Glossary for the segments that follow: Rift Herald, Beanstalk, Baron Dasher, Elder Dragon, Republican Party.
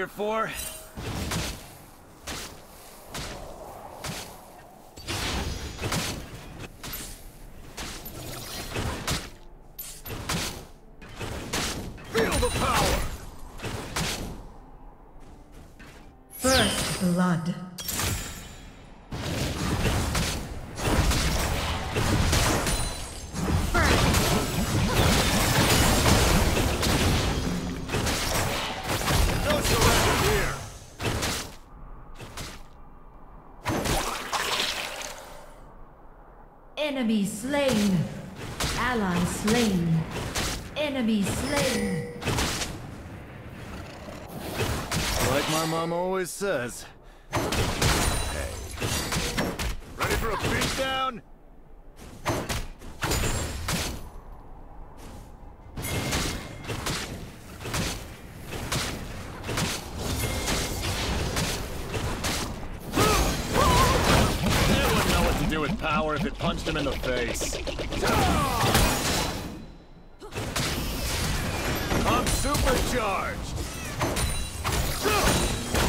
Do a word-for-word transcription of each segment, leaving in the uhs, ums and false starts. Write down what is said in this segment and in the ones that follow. here for? Feel the power! First blood. Enemy slain. Ally slain. Enemy slain. Like my mom always says. Hey. Ready for a beatdown? Power if it punched him in the face. I'm supercharged.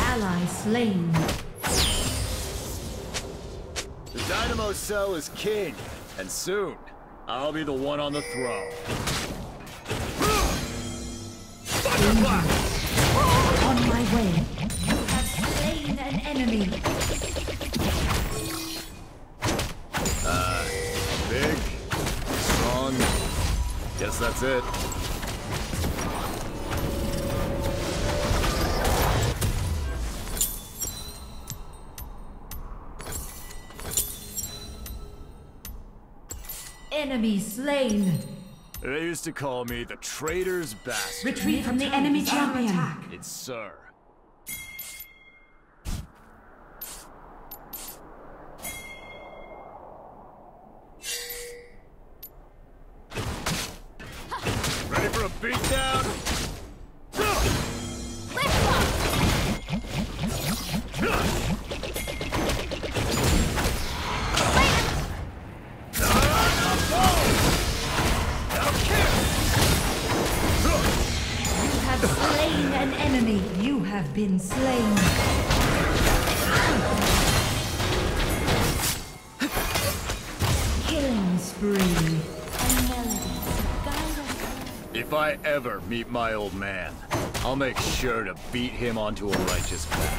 Ally slain. The Dynamo Cell is king, and soon I'll be the one on the throne. On my way. You have slain an enemy. Guess that's it. Enemy slain. They used to call me the traitor's bastard. Retreat from the enemy champion. It's Sir. Been slain. Killing spree. If I ever meet my old man, I'll make sure to beat him onto a righteous path.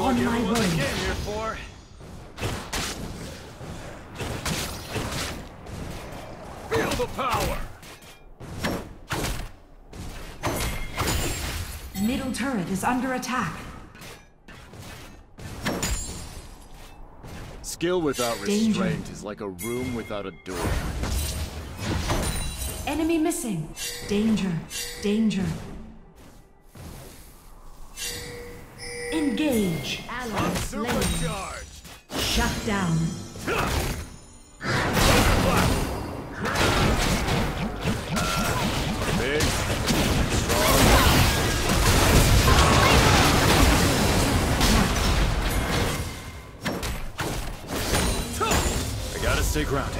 On my way. Came here for. Feel the power. Middle turret is under attack. Skill without restraint Danger. Is like a room without a door. Enemy missing. Danger. Danger. Engage. Allies supercharged. Shut down. Uh, big, strong. I gotta stay grounded.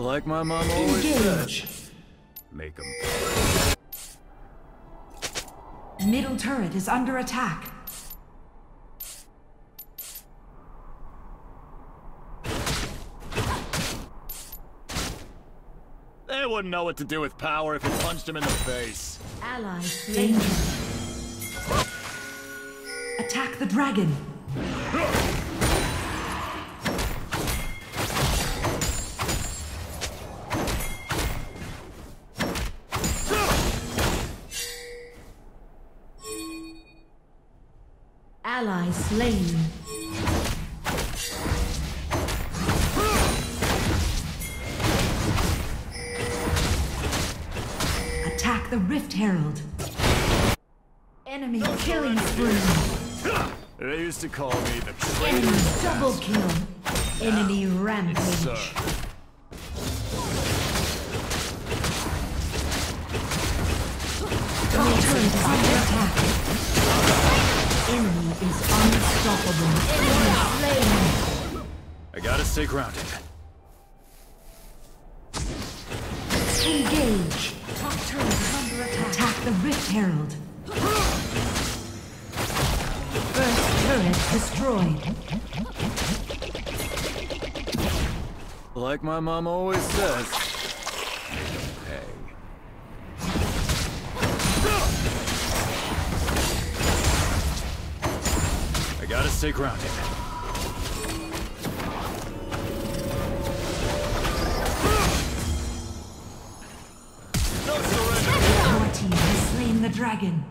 Like my mom always said, make them pay. Middle turret is under attack. They wouldn't know what to do with power if it punched him in the face. Allies, danger. Attack the dragon. Ally slain. Attack the Rift Herald. Enemy no killing spree. They used to call me the traitor. Enemy double kill. Enemy rampage. Yes, is unstoppable. I gotta stay grounded. Engage. Top turret is under attack. Attack the Rift Herald. First turret destroyed. Like my mom always says, hey. I gotta stay grounded. No surrender. Our team has slain the dragon.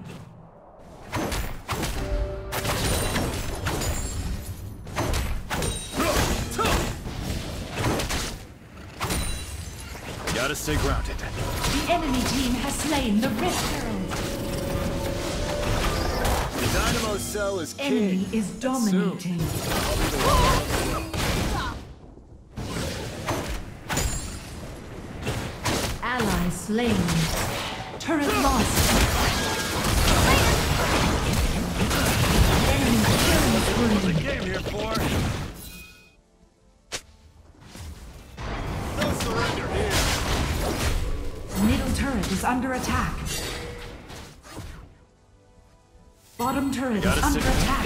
Gotta stay grounded. The enemy team has slain the Rift Herald. The Dynamo Cell is king. Enemy is dominating. Ally slain. Turret lost. Enemy killing spree. What's the game here for? Is under attack. Bottom turret is under attack.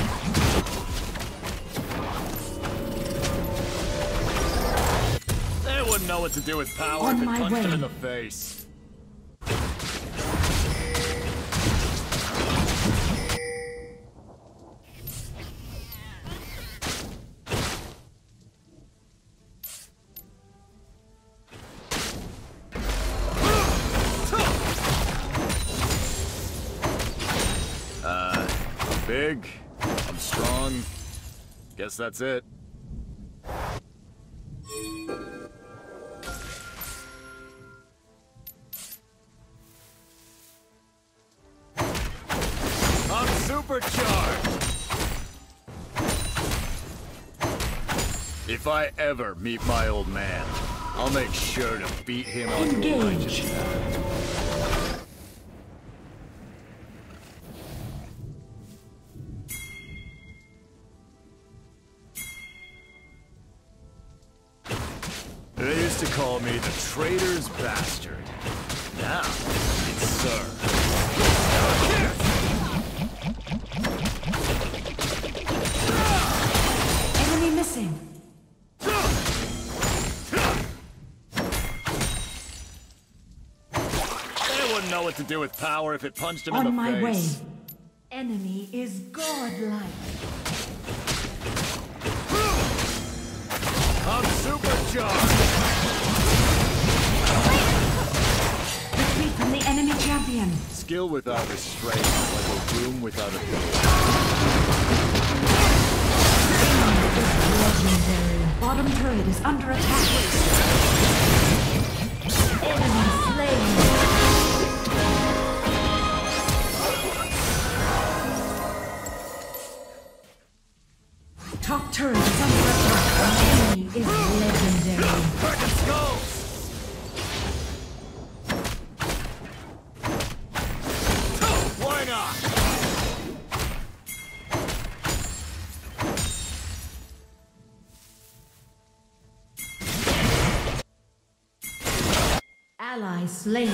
They wouldn't know what to do with power on if it punched way. Them in the face. Big, I'm strong. Guess that's it. I'm supercharged. If I ever meet my old man, I'll make sure to beat him on your righteousness. They used to call me the traitor's bastard. Now, it's Sir. Enemy missing. They wouldn't know what to do with power if it punched him in the face. On my way. Enemy is godlike. I'm supercharged! Retreat from the enemy champion! Skill without restraint is like a room without a door. Legendary. Bottom turret is under attack. Enemy slain! Top turret is under attack. Enemy is legendary. Broken skulls. Why not? Ally slain.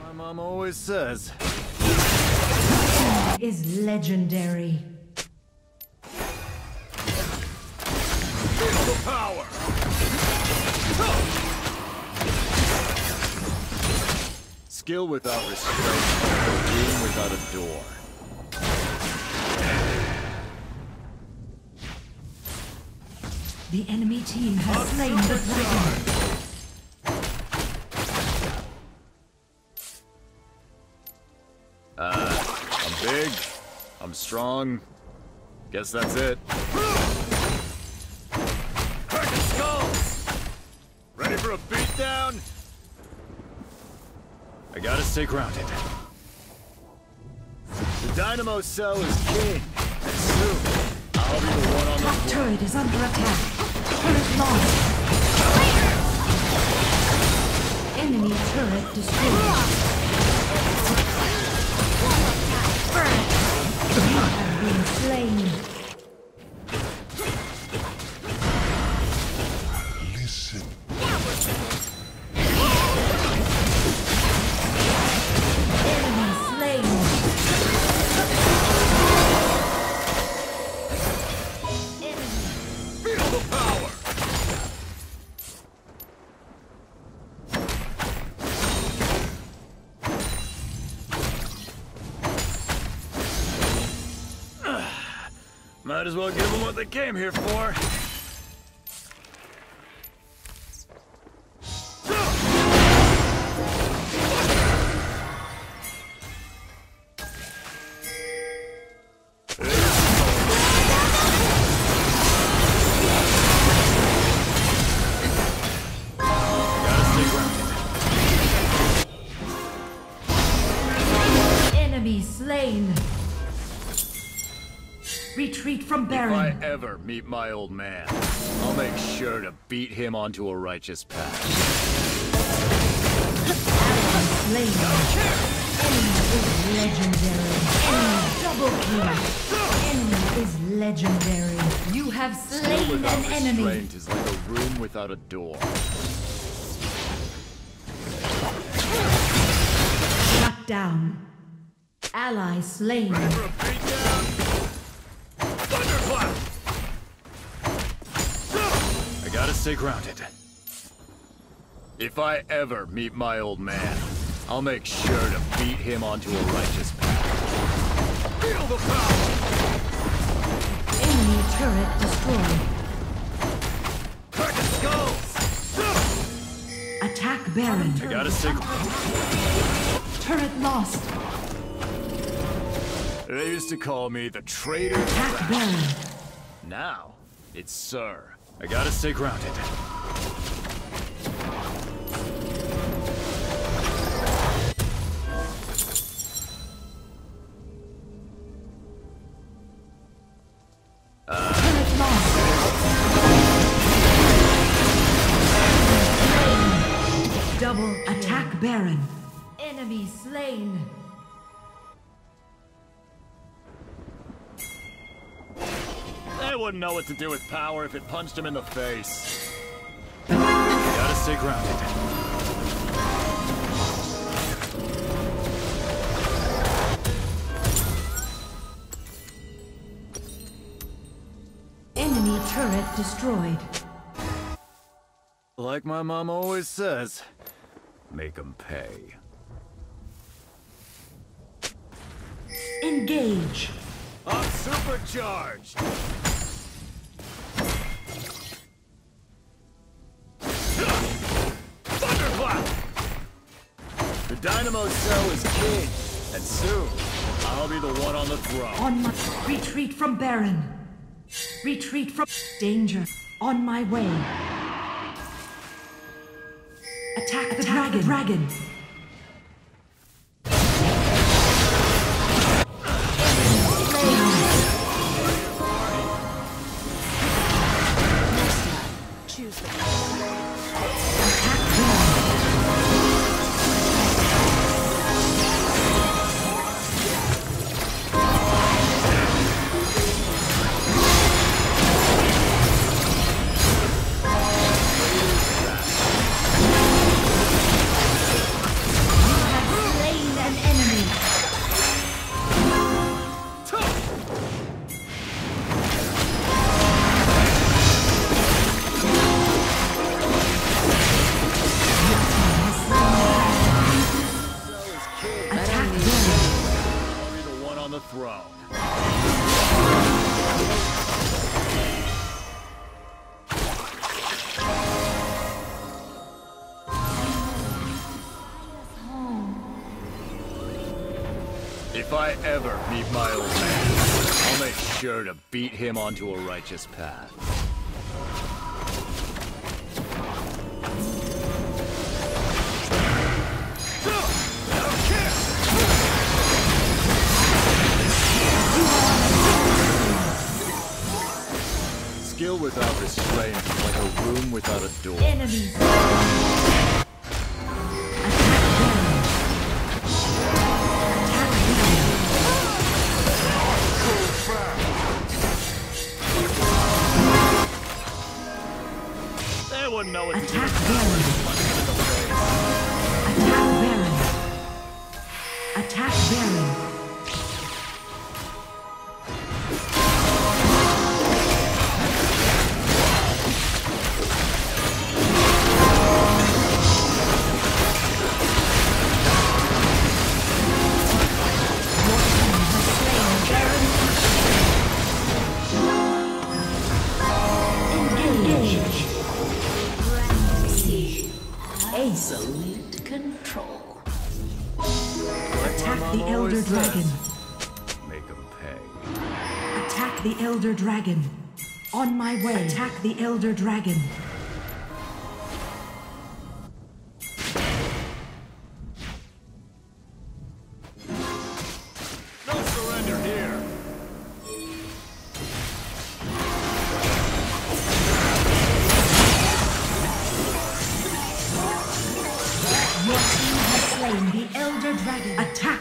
My mom always says is legendary. Feel the power. Skill without restraint, a room without a door. The enemy team has slain the dragon. Uh, I'm big, I'm strong, guess that's it. Cracking skulls! Ready for a beatdown? I gotta stay grounded. The Dynamo Cell is king, and soon I'll be the one on the top turret is under attack. Turret lost. Enemy turret destroyed. You have been slain. Might as well give them what they came here for. Retreat from Baron. If I ever meet my old man, I'll make sure to beat him onto a righteous path. Enemy is legendary. Enemy double kill. Enemy is legendary. You have slain an enemy. Restraint is like a room without a door. Shut down. Ally slain. I gotta stay grounded. If I ever meet my old man, I'll make sure to beat him onto a righteous path. Feel the power! Enemy turret destroyed. Crack and skulls! Attack Baron. I gotta stay grounded. Turret lost. They used to call me the traitor. Attack Baron. Now, it's Sir. I gotta stay grounded. Uh, Double attack Baron. Enemy slain. I wouldn't know what to do with power if it punched him in the face. You gotta stay grounded. Enemy turret destroyed. Like my mom always says, make 'em pay. Engage. I'm supercharged. The Dynamo Cell is king, and soon I'll be the one on the throne. On my retreat from Baron. Retreat from danger. On my way. Attack the Attack dragon. dragon. If I ever meet my old man, I'll make sure to beat him onto a righteous path. Steel without restraint, like a room without a door. Enemies. There were no attack Baron. Attack Baron. Attack Baron. Absolute control. Attack the Elder Dragon. Make them pay. Attack the Elder Dragon. On my way. Attack the Elder Dragon.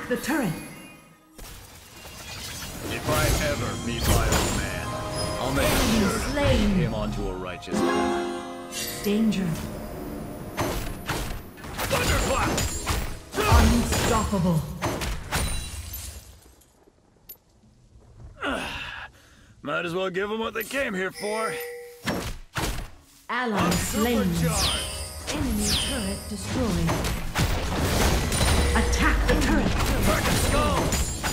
The turret. If I ever meet my old man, I'll make sure to lead him onto a righteous path. Danger. Thunderclap! Unstoppable. Might as well give them what they came here for. Allies slain. Enemy turret destroyed. Attack the turret! Burning skulls!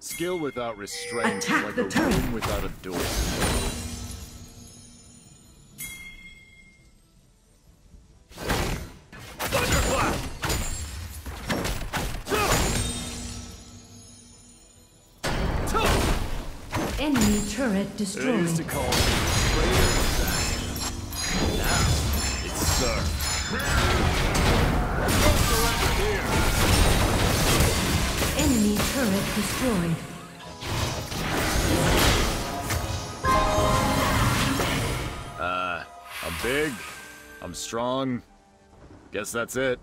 Skill without restraint is like a room without a door. Thunderclap! Enemy turret destroyed. It is to call me traitor. Sir. Don't surrender here. Enemy turret destroyed. Uh, I'm big. I'm strong. Guess that's it.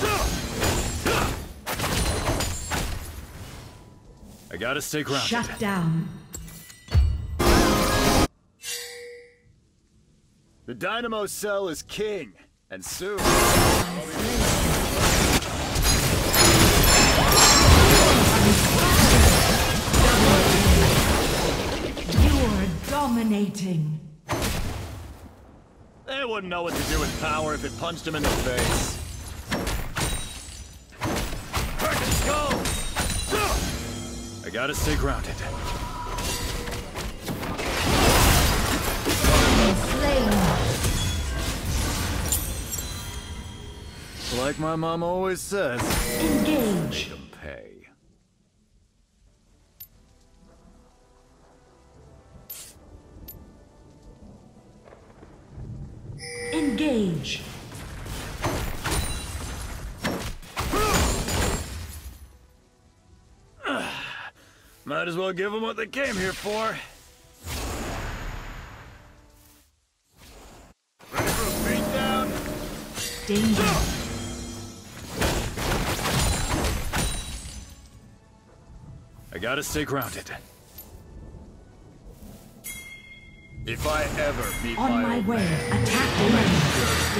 I gotta stay grounded. Shut down. The Dynamo Cell is king, and soon... You're dominating. They wouldn't know what to do with power if it punched him in the face. Go! I gotta stay grounded. Like my mom always says, engage. Make them pay. Engage. Might as well give them what they came here for. Ready for a beatdown? Danger. Go! I gotta stay grounded. If I ever meet my on my way, man, attack the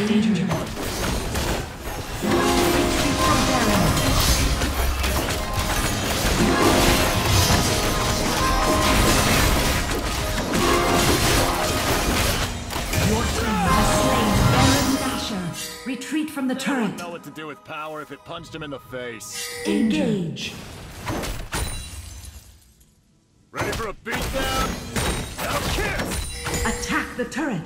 danger. danger. Your team has slain Baron Dasher. Retreat from the they turret. I don't know what to do with power if it punched him in the face. Engage. Ready for a beatdown? Now kiss! Attack the turret!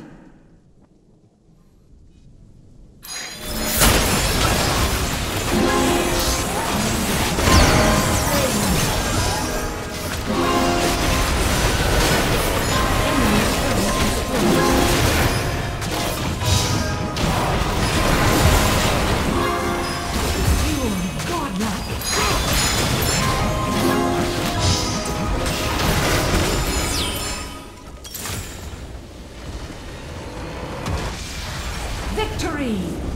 Enemy turret destroyed. You are godlike! Victory!